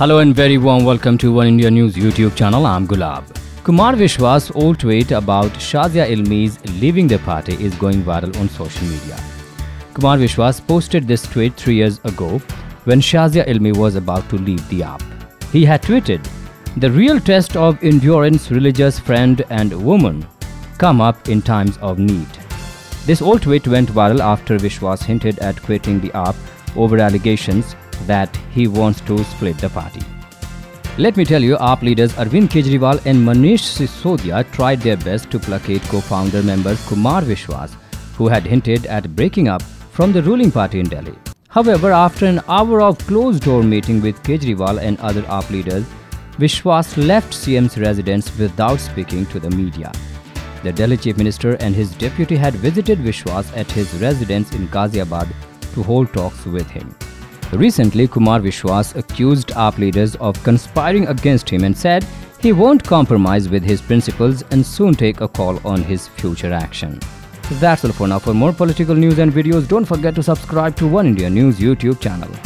Hello and very warm welcome to One India News YouTube channel. I'm Gulab. Kumar Vishwas' old tweet about Shazia Ilmi's leaving the party is going viral on social media. Kumar Vishwas posted this tweet 3 years ago when Shazia Ilmi was about to leave the AAP. He had tweeted, "The real test of endurance, religious friend and woman come up in times of need." This old tweet went viral after Vishwas hinted at quitting the AAP over allegations that he wants to split the party. Let me tell you, AAP leaders Arvind Kejriwal and Manish Sisodia tried their best to placate co-founder members Kumar Vishwas, who had hinted at breaking up from the ruling party in Delhi. However, after an hour of closed-door meeting with Kejriwal and other AAP leaders, Vishwas left CM's residence without speaking to the media. The Delhi Chief Minister and his deputy had visited Vishwas at his residence in Ghaziabad to hold talks with him. Recently, Kumar Vishwas accused AAP leaders of conspiring against him and said he won't compromise with his principles and soon take a call on his future action. That's all for now. For more political news and videos, don't forget to subscribe to One India News YouTube channel.